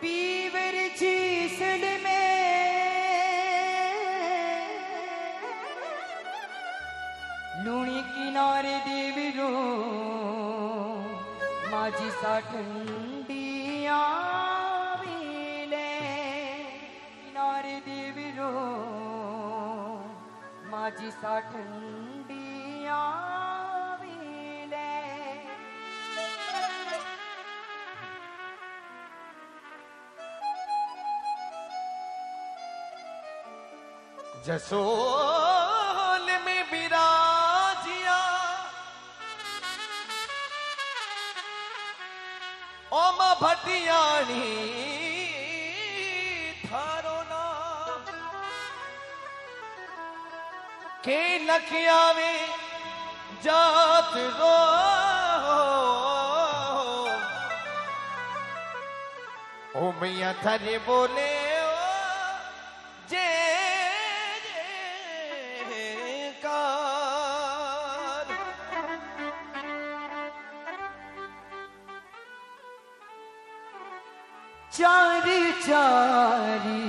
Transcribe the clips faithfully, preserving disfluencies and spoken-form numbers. पीवर जी सुन में लूणी किनारे देवी रो माझी सा ठंडिया वीले किनारे देवी रो माझी सा ठंडिया जसोल में बिराजिया ओम भटियाणी थारो नाम के लखिया में जात रो ओ मैया थारे बोले चारी चारी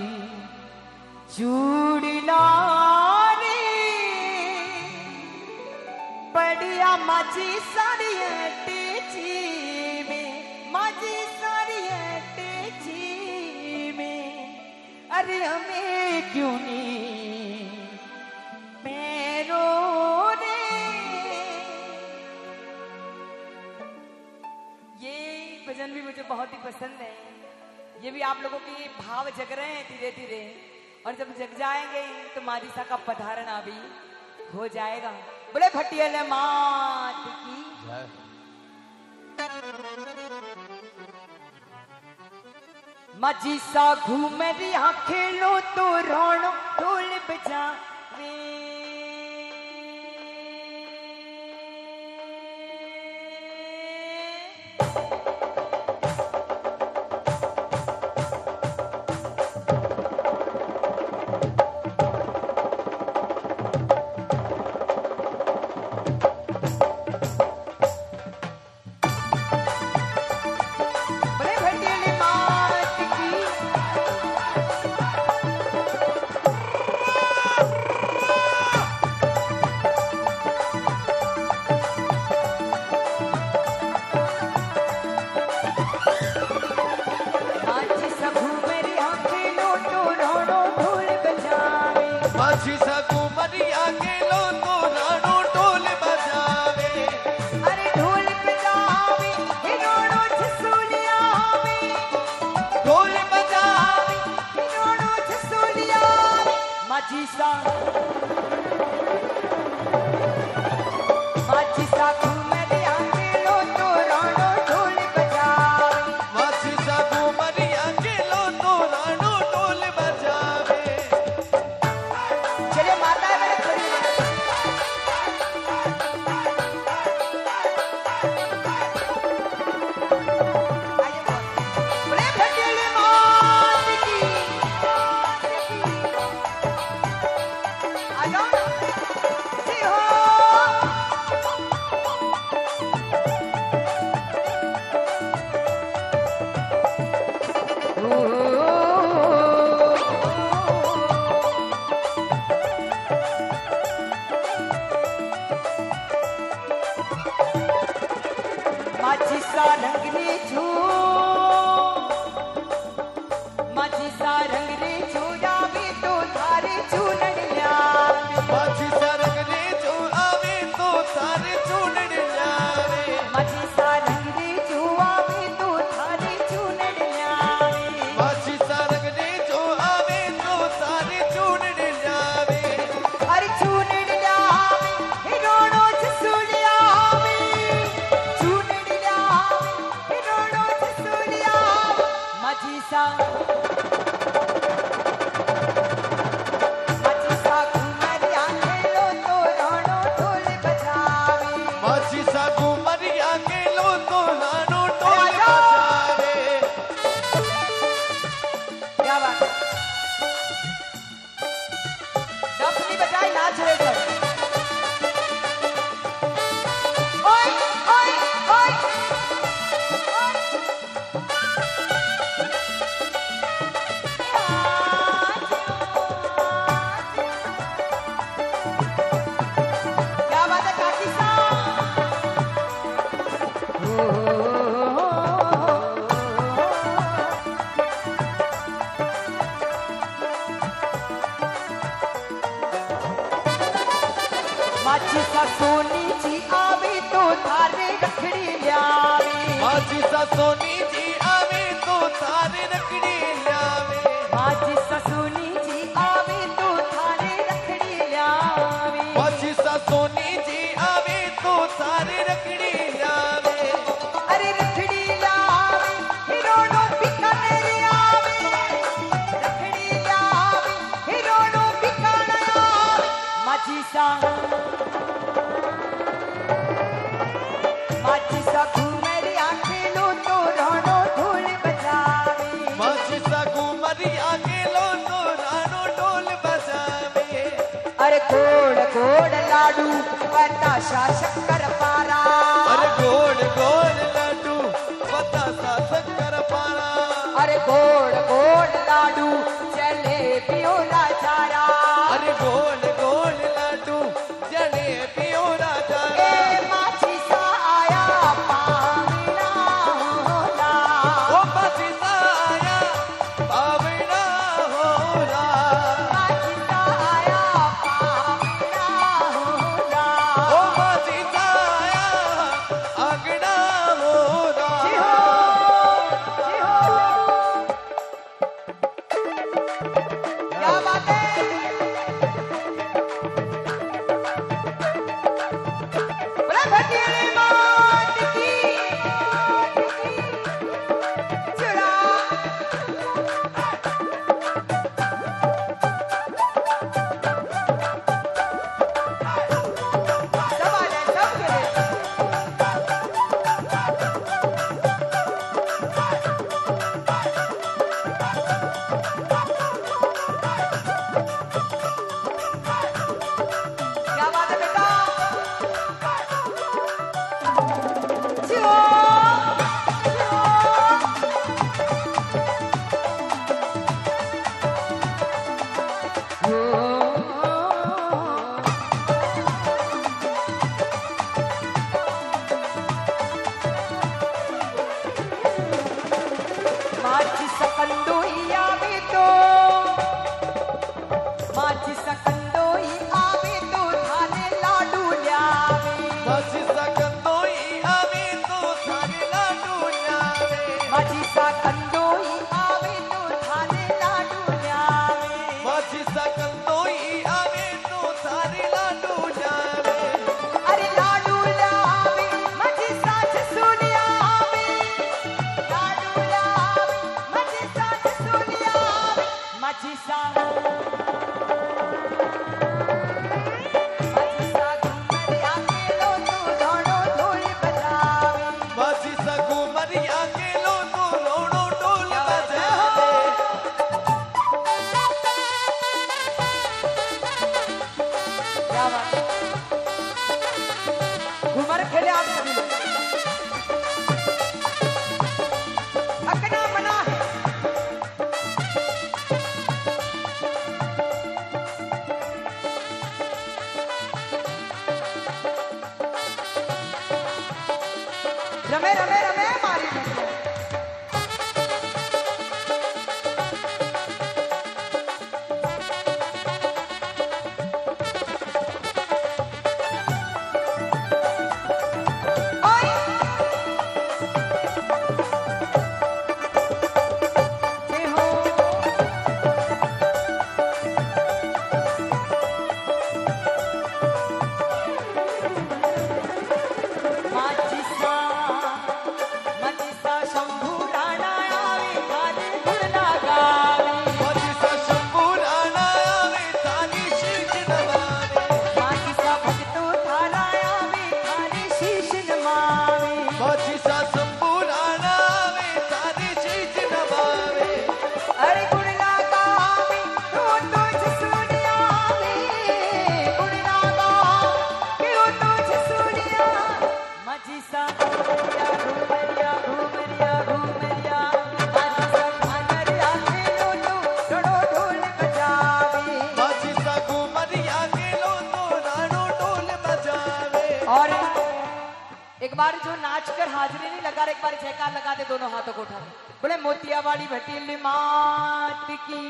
चूड़ी नारी बढ़िया माझी साड़ी टीची में माझी साड़ी टीची में अरे हमें क्यों नहीं पैरों ने ये भजन भी मुझे बहुत ही पसंद है। ये भी आप लोगों के भाव जग रहे हैं धीरे धीरे और जब जग जाएंगे तो मादिशा का पधारण अभी हो जाएगा। बोले भटियाले मात की मादिशा घूमे रिहा खेलो तो रोनो ढोल बजा रे थारी रखड़ी ल्यावे, हाजी सा सोनी जी आवे तो थारी रखड़ी ल्यावे, हाजी सा सोनी जी आवे तो थारी रखड़ी ल्यावे, हाजी सा सोनी जी आवे तो थारी रखड़ी ल्यावे, अरे रखड़ी ल्यावे हिरोड़ो बीकानेरी आवे, रखड़ी ल्यावे हिरोड़ो बीकानेरी आवे, माझी सा गोड़ गोड़ लाडू बताशा शक्कर पारा, अरे गोड़ गोड़ लाडू बताशा शक्कर पारा, अरे गोड़ गोड़ लाडू जलेबी ओला चारा, अरे गोड़ गोड़ लाडू जलेबी ओला चारा, ए माची सा आया पावना होला, ओ माची सा आया पावना होला, रमे रमे रमे मारी दोनों हाथों को उठा बोले मोतिया वाली भटीली मात की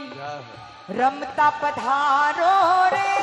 रमता पधारो रे।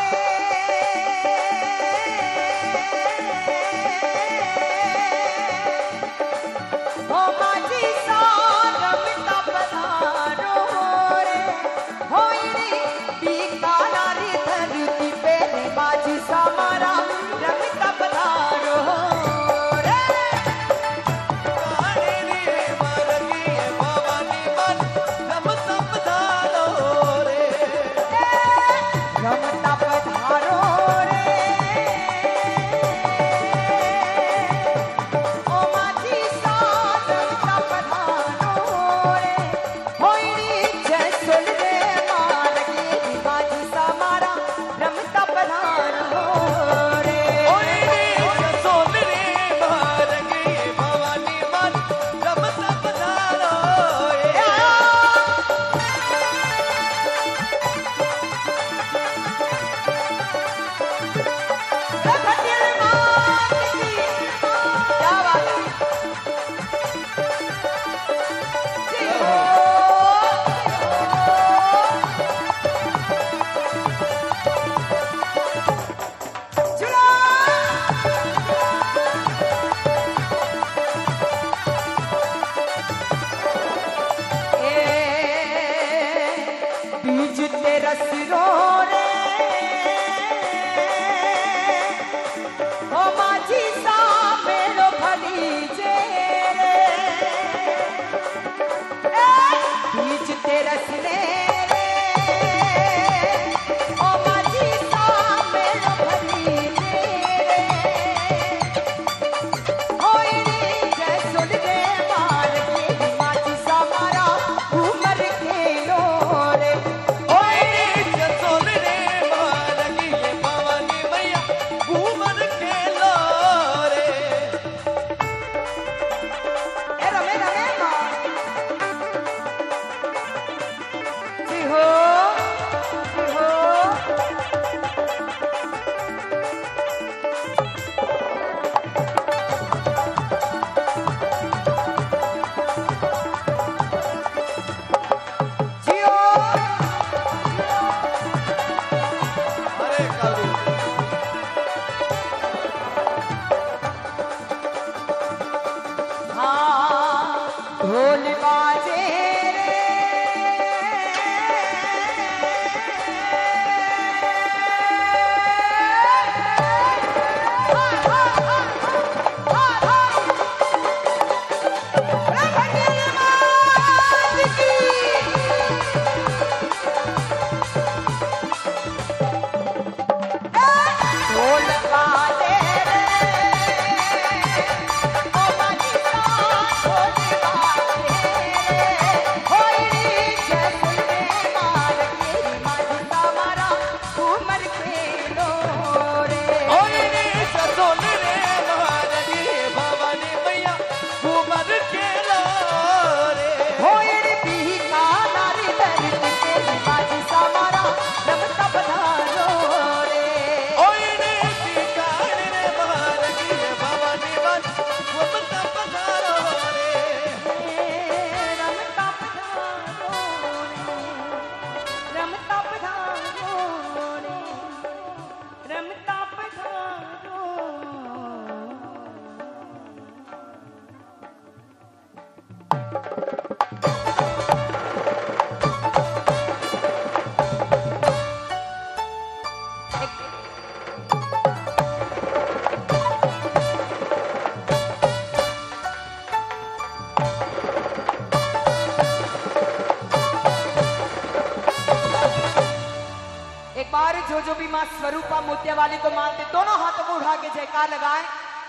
जो जो भी मां स्वरूपा मोतिया वाली को मानते दोनों हाथों को उठा के जयकार लगाए,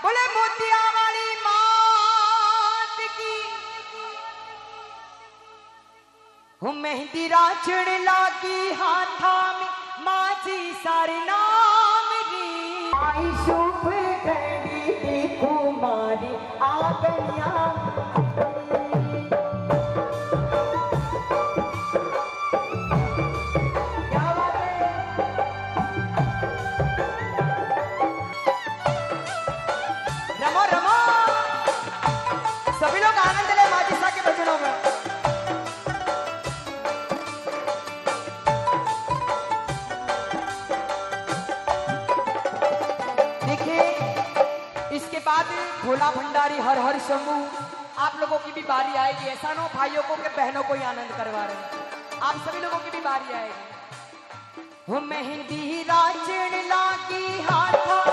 बोले मोतिया वाली मात की। हूं मेहंदी राचड़ लागी हाथा में मां जी सारे नाम री आई शुभ घड़ी दी कुमारी आगनिया भंडारी हर हर शंभू। आप लोगों की भी बारी आएगी, ऐसा ना भाइयों को के बहनों को ही आनंद करवा रहे हैं, आप सभी लोगों की भी बारी आएगी। हम मेहंदी राचन लागी हाथा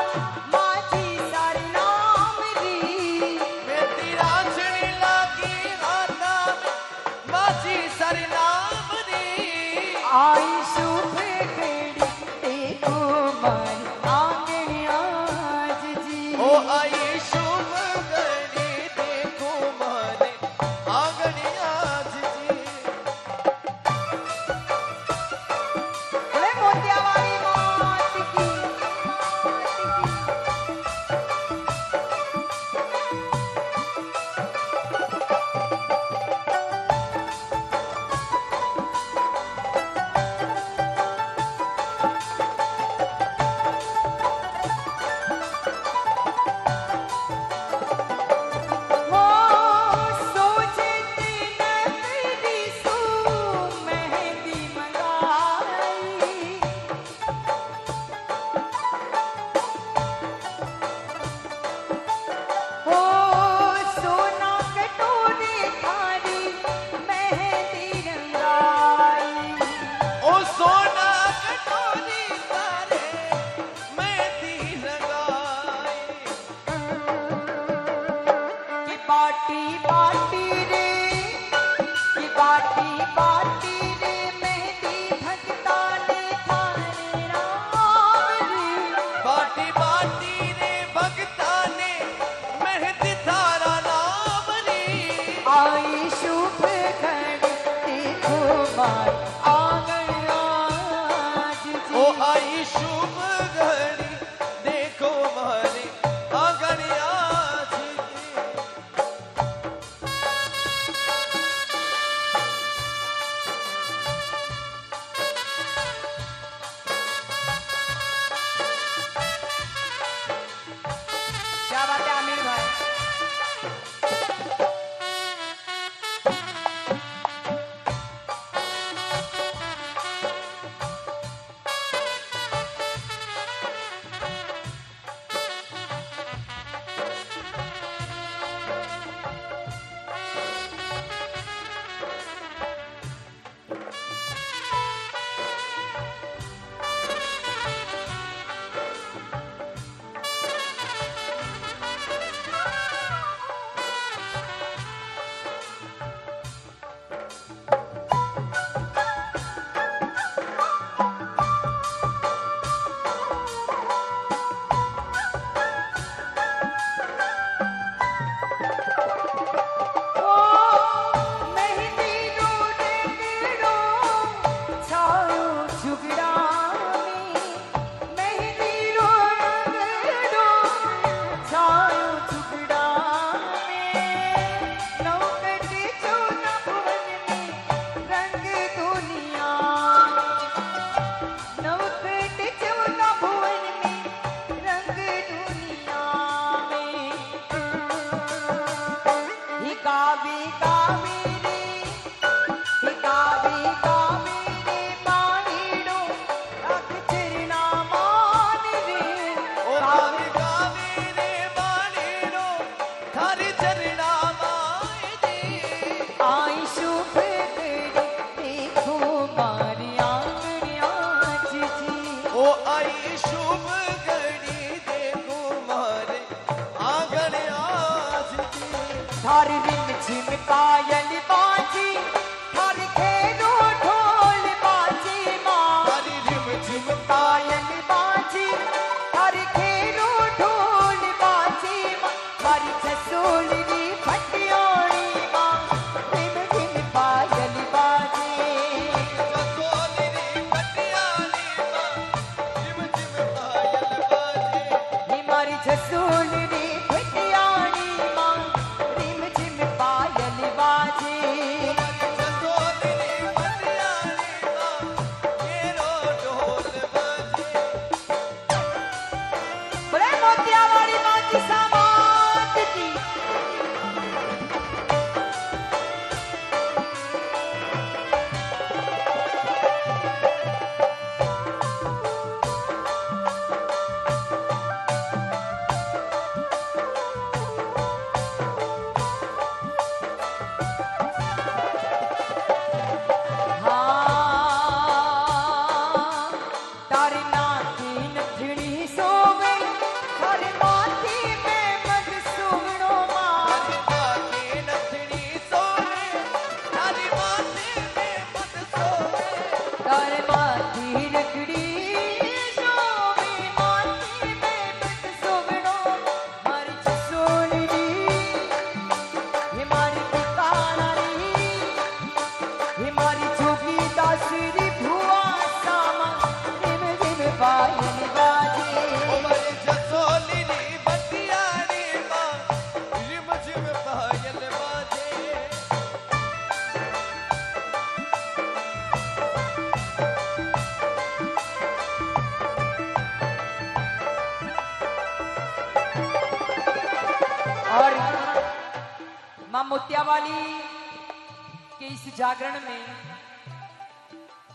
जागरण में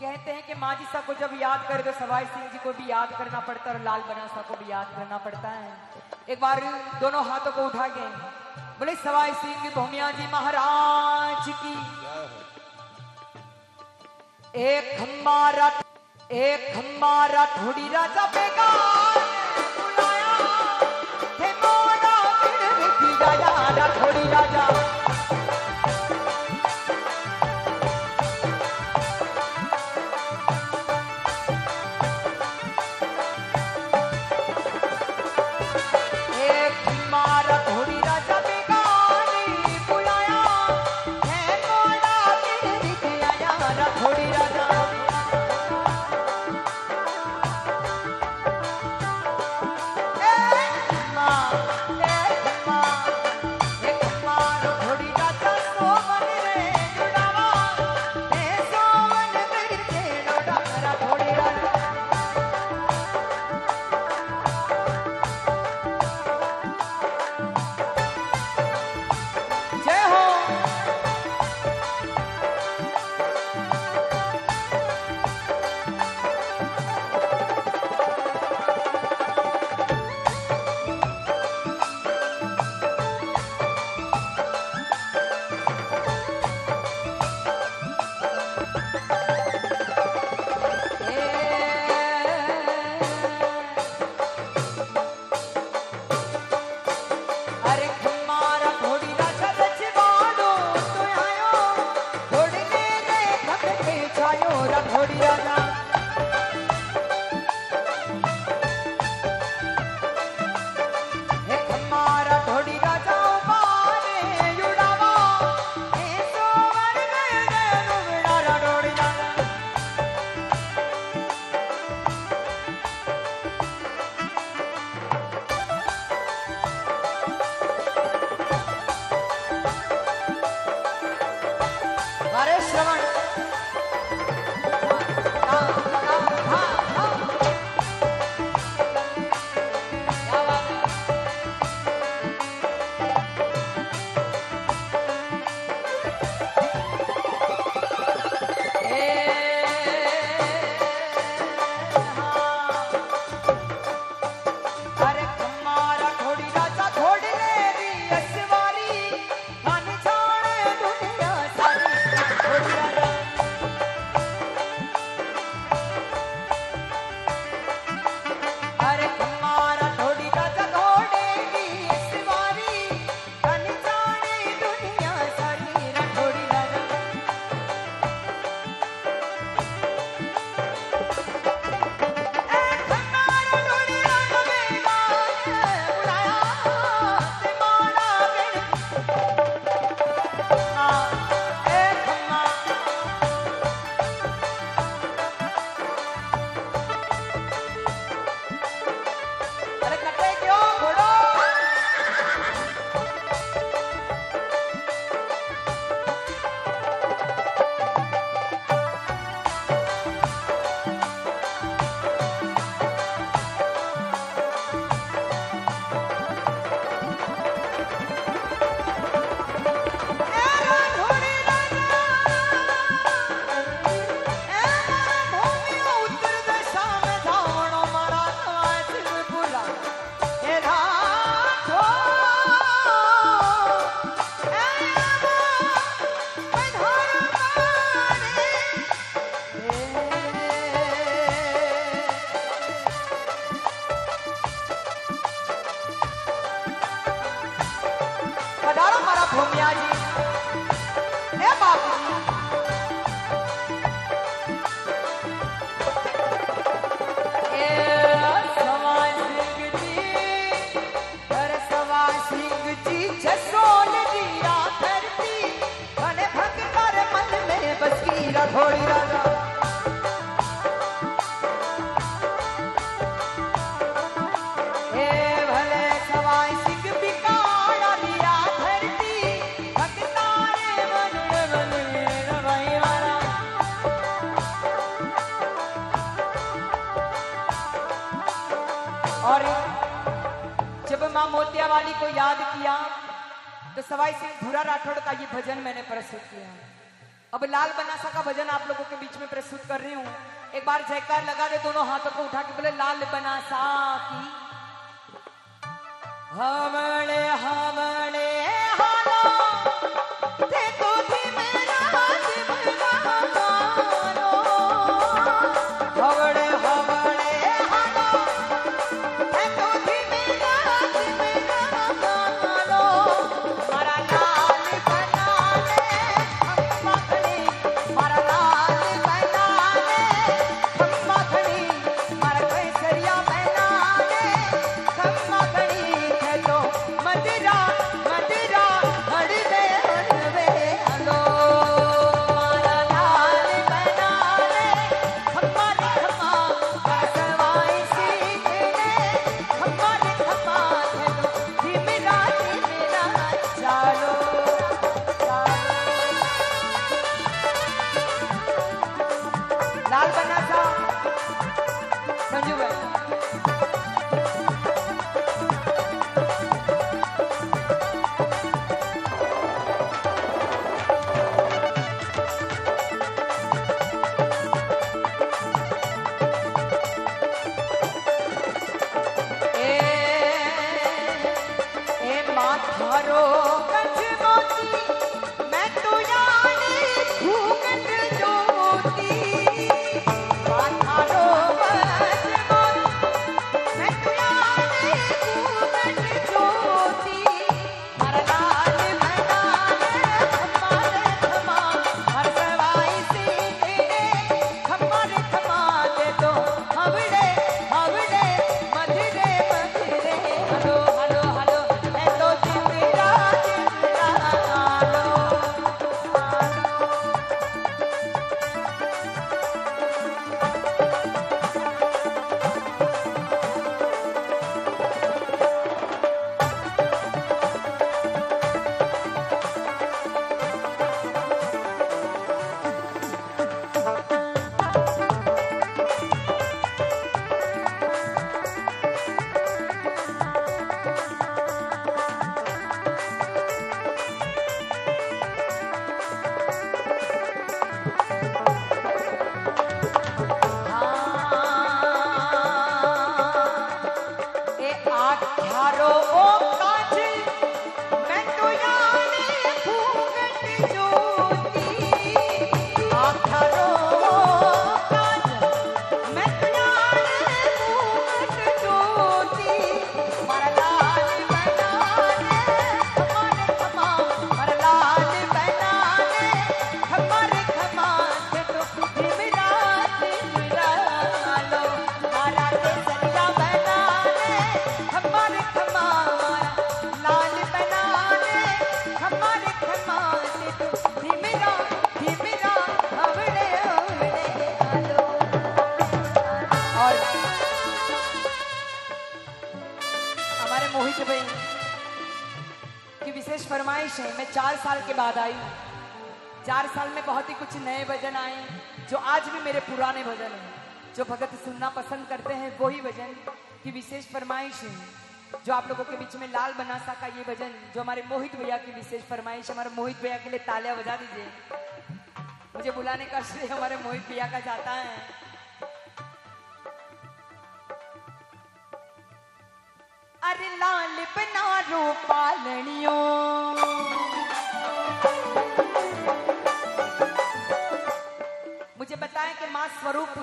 कहते हैं कि माजी साहब को जब याद करे तो सवाई सिंह जी को भी याद करना पड़ता है और लाल बनासा को भी याद करना पड़ता है। एक बार दोनों हाथों को उठा के बोले सवाई सिंह भूमिया जी महाराज की। एक हमारा एक हमारा थोड़ी राजा बेगार बुलाया थे मोड़ा राजा थोड़ी राजा हमारा थोड़ी राजा बेगारी बुलाया मोतियावाली को याद किया तो सवाई सिंह भूरा राठौड़ का ये भजन मैंने प्रस्तुत किया। अब लाल बनासा का भजन आप लोगों के बीच में प्रस्तुत कर रही हूं। एक बार जयकार लगा दे, दोनों हाथों को उठा के बोले लाल बनासा की। हमले हमले मोहित भैया की विशेष फरमाइश है। मैं चार साल के बाद आई, चार साल में बहुत ही कुछ नए भजन आए जो आज भी मेरे पुराने भजन हैं, जो भगत सुनना पसंद करते हैं वही भजन की विशेष फरमाइश है। जो आप लोगों के बीच में लाल बनासा का ये भजन जो हमारे मोहित भैया की विशेष फरमाइश, हमारे मोहित भैया के लिए तालियां बजा दीजिए। मुझे बुलाने का श्रेय हमारे मोहित भैया का जाता है। अरे लाल बनारो पालनियों, मुझे बताएं कि मां स्वरूप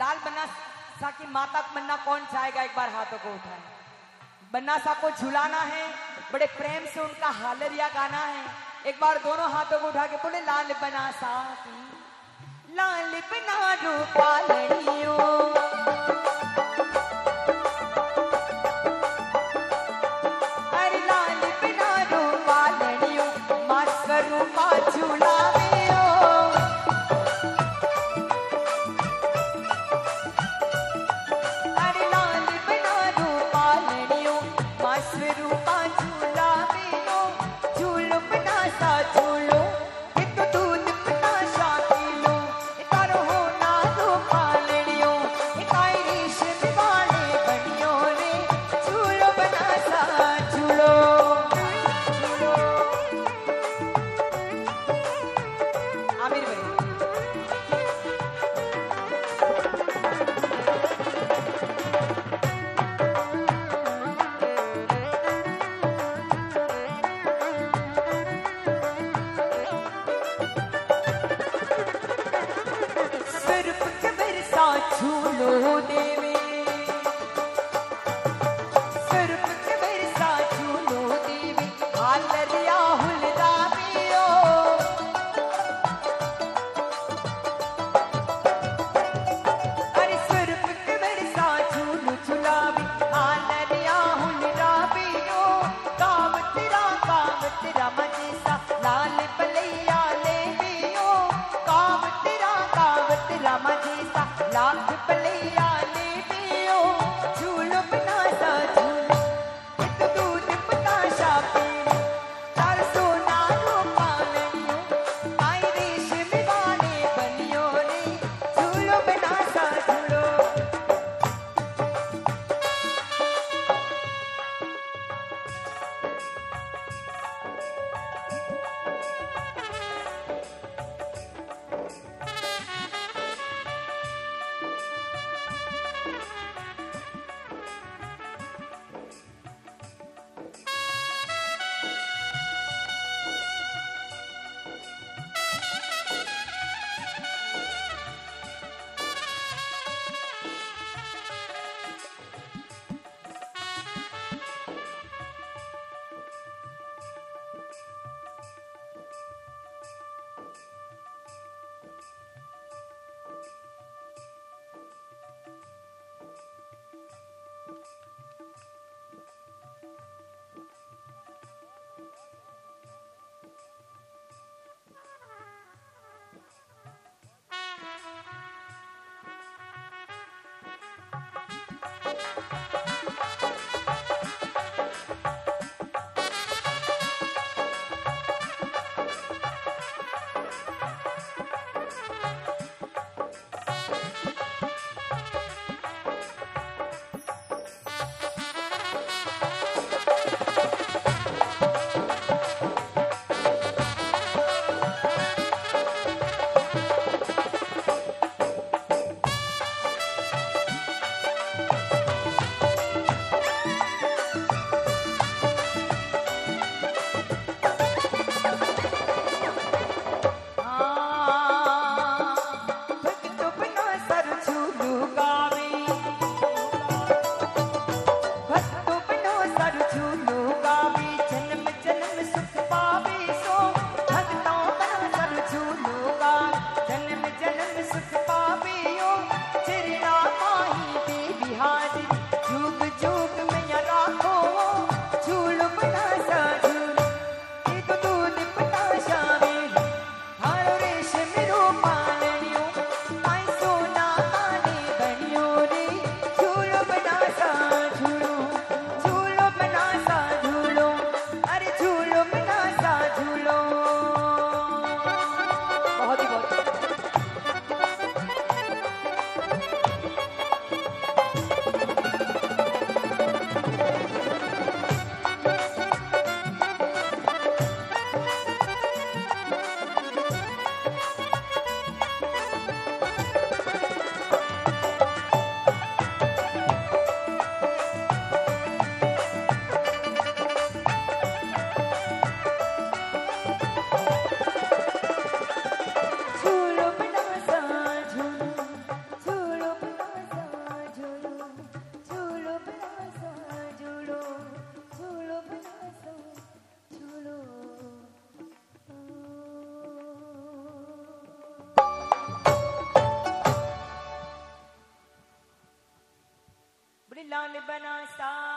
लाल बनासा की माता बनना कौन चाहेगा? एक बार हाथों को उठाएं। बनासा को झुलाना है, बड़े प्रेम से उनका हालेलुया गाना है। एक बार दोनों हाथों को उठा के बोले लाल बनासा की लाल बना रूपालनियों। लाल बनासा।